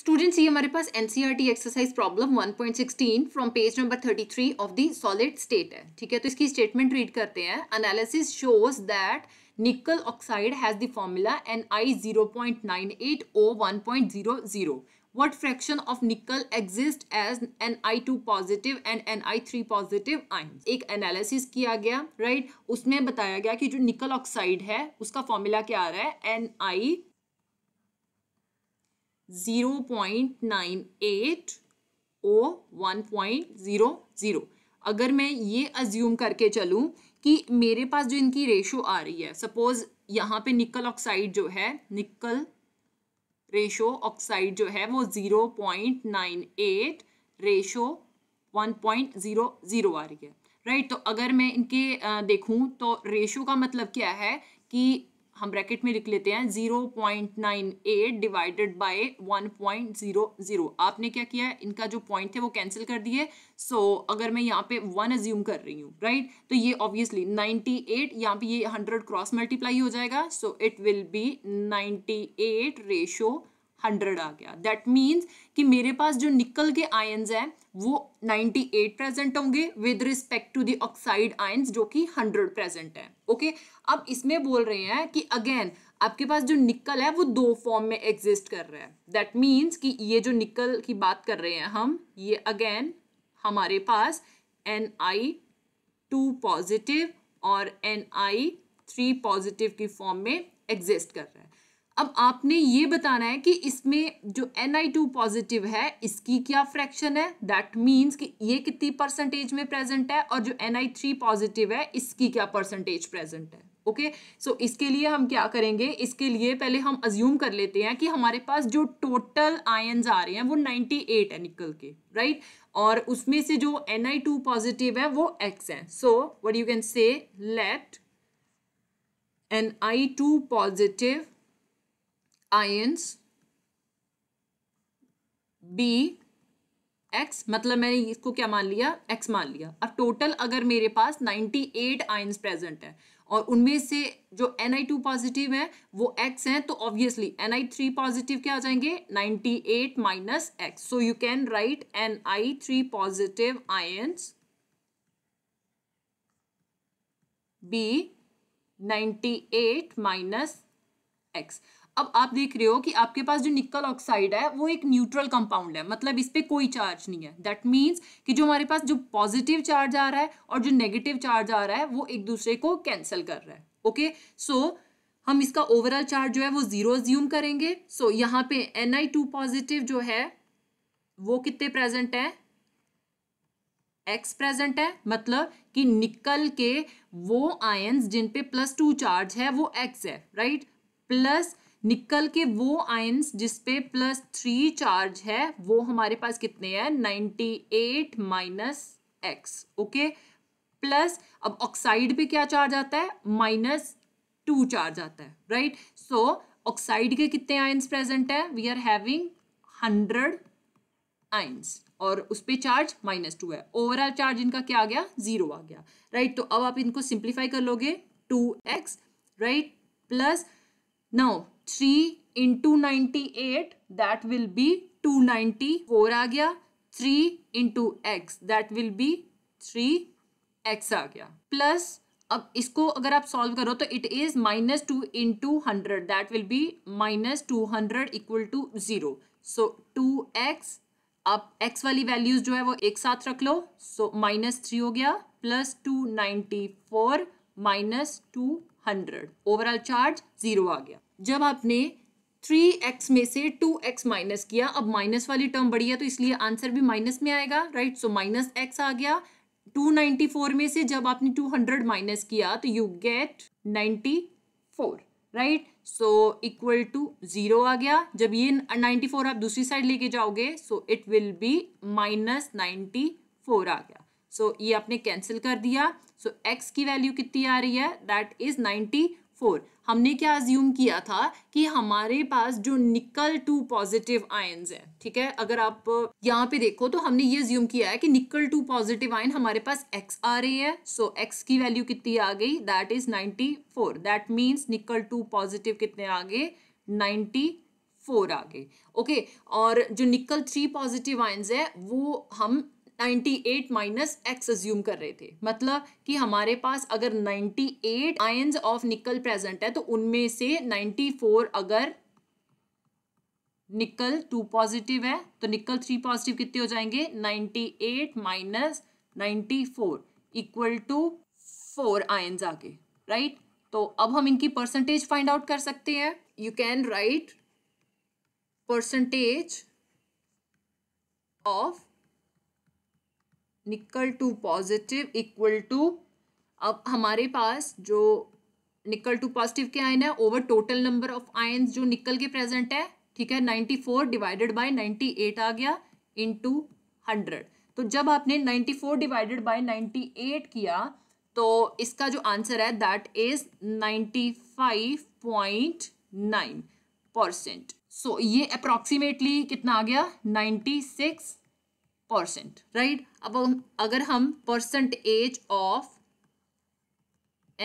Students ये हमारे पास NCERT exercise problem 1.16 from page number 33 of the solid state है, ठीक है। तो इसकी स्टेटमेंट रीड करते हैं। Analysis shows that nickel oxide has the formula Ni0.98O1.00। What fraction of nickel exist as Ni2 positive and Ni3 positive ion. एक analysis किया गया, राइट, उसमें बताया गया कि जो निकल ऑक्साइड है उसका फॉर्मूला क्या आ रहा है, Ni0.98O1.00। अगर मैं ये अज्यूम करके चलूं कि मेरे पास जो इनकी रेशो आ रही है, सपोज यहाँ पे निकल ऑक्साइड जो है, निकल रेशो ऑक्साइड जो है वो 0.98 रेशो 1.00 आ रही है, राइट। तो अगर मैं इनके देखूं तो रेशो का मतलब क्या है कि हम ब्रैकेट में लिख लेते हैं 0.98 डिवाइडेड बाय 1.00। आपने क्या किया, इनका जो पॉइंट थे वो कैंसिल कर दिए। सो अगर मैं यहाँ पे 1 अज्यूम कर रही हूँ, राइट, तो ये ऑब्वियसली 98, यहाँ पे ये 100 क्रॉस मल्टीप्लाई हो जाएगा, so it will be 98 ratio 100 आ गया। दैट मीन्स कि मेरे पास जो निकल के आयन्स हैं वो 98 प्रेजेंट होंगे with respect to the oxide ions जो कि 100 प्रेजेंट हैं, ओके। अब इसमें बोल रहे हैं कि अगेन आपके पास जो निकल है वो दो फॉर्म में एग्जिस्ट कर रहा है। दैट मीन्स कि ये जो निकल की बात कर रहे हैं हम, ये अगेन हमारे पास Ni2 पॉजिटिव और Ni3 पॉजिटिव की फॉर्म में एग्जिस्ट कर रहा है। अब आपने ये बताना है कि इसमें जो Ni2 पॉजिटिव है इसकी क्या फ्रैक्शन है, दैट मीन्स कि ये कितनी परसेंटेज में प्रेजेंट है, और जो Ni3 पॉजिटिव है इसकी क्या परसेंटेज प्रेजेंट है, ओके। सो इसके लिए हम क्या करेंगे, इसके लिए पहले हम अज्यूम कर लेते हैं कि हमारे पास जो टोटल आयन्स आ रहे हैं वो 98 है निकल के, राइट, और उसमें से जो Ni2 पॉजिटिव है वो X है। So what you can say, let Ni2 positive ions b x, मतलब मैंने इसको क्या मान लिया, x मान लिया। अब टोटल अगर मेरे पास 98 आयन्स प्रेजेंट है और उनमें से जो Ni2 पॉजिटिव है वो x हैं, तो ऑब्वियसली Ni3 पॉजिटिव क्या आ जाएंगे, 98 minus x। So you can write Ni3 positive ions b 98 minus x। अब आप देख रहे हो कि आपके पास जो निकल ऑक्साइड है वो एक न्यूट्रल कंपाउंड है, मतलब इस पे कोई चार्ज नहीं है। दैट मींस कि जो हमारे पास जो पॉजिटिव चार्ज आ रहा है और जो नेगेटिव चार्ज आ रहा है वो एक दूसरे को कैंसिल कर रहा है, ओके। सो हम इसका ओवरऑल चार्ज जो है वो 0 अज्यूम करेंगे। सो यहाँ पे Ni2 पॉजिटिव जो है वो कितने प्रेजेंट है, X प्रेजेंट है, मतलब कि निकल के वो आयन्स जिन पे +2 चार्ज है वो X है, राइट, प्लस निकल के वो आयन्स जिसपे +3 चार्ज है वो हमारे पास कितने हैं, 98 माइनस x, ओके, प्लस अब ऑक्साइड पे क्या चार्ज आता है, -2 चार्ज आता है, राइट। सो ऑक्साइड के कितने आयन्स प्रेजेंट है, वी आर हैविंग 100 आयन्स और उस पे चार्ज -2 है। ओवरऑल चार्ज इनका क्या आ गया, 0 आ गया, राइट। तो अब आप इनको सिंप्लीफाई कर लोगे 2x, right, plus now 3 into 98, that will be 294 आ गया, 3 into x, that will be 3x आ गया, प्लस अब इसको अगर आप सॉल्व करो तो it is -2 into 100, that will be -200 equal to 0। So 2x, अब x वाली वैल्यूज जो है वो एक साथ रख लो, सो -3 हो गया प्लस 294 माइनस 200, ओवरऑल चार्ज 0 आ गया। जब आपने 3x में से 2x माइनस किया, अब माइनस वाली टर्म बढ़ी है तो इसलिए आंसर भी माइनस में आएगा, राइट, सो -x आ गया। 294 में से जब आपने 200 माइनस किया तो you get 94, right, so equal to 0 आ गया। जब ये 94 आप दूसरी साइड लेके जाओगे सो इट विल बी -94 आ गया। सो ये आपने कैंसिल कर दिया, सो x की वैल्यू कितनी आ रही है, दैट इज 94। हमने क्या अज्यूम किया था कि हमारे पास जो निकल 2 पॉजिटिव आयन्स है, ठीक है, अगर आप यहाँ पे देखो तो हमने ये अज्यूम किया है कि निकल 2 पॉजिटिव आयन हमारे पास x आ रही है। सो x की वैल्यू कितनी आ गई, दैट इज 94, दैट मीन्स निकल 2 पॉजिटिव कितने आ गए, 94 4 आ गए ओके। और जो निकल 3 पॉजिटिव आयंस है वो हम 98 माइनस एक्स अज्यूम कर रहे थे, मतलब कि हमारे पास अगर 98 आयंस ऑफ निकल प्रेजेंट है तो उनमें से 94 अगर निकल 2 पॉजिटिव है तो निकल 3 पॉजिटिव कितने हो जाएंगे 98 माइनस 94 इक्वल टू 4 आयंस आ गए राइट। तो अब हम इनकी परसेंटेज फाइंड आउट कर सकते हैं। You can write percentage of nickel 2 positive equal to, अब हमारे पास जो निकल 2 पॉजिटिव के आयन है over total number of ions जो निकल के प्रेजेंट है ठीक है 94 डिवाइडेड बाय 98 आ गया इनटू 100। तो जब आपने 94 डिवाइडेड बाय 98 किया तो इसका जो आंसर है दैट इज 95.9%। सो ये अप्रॉक्सीमेटली कितना आ गया 96% राइट। अब अगर हम परसेंटेज ऑफ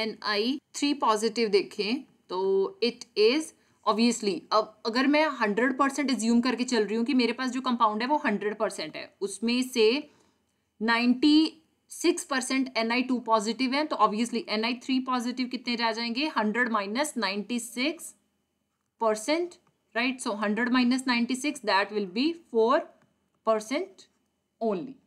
Ni3 पॉजिटिव देखें तो इट इज ऑब्वियसली, अब अगर मैं 100% एज्यूम करके चल रही हूँ कि मेरे पास जो कंपाउंड है वो 100% है, उसमें से 96% Ni2 पॉजिटिव है तो ऑब्वियसली Ni3 पॉजिटिव कितने रह जाएंगे 100 minus 96% right. So 100 minus 96 that will be 4% only.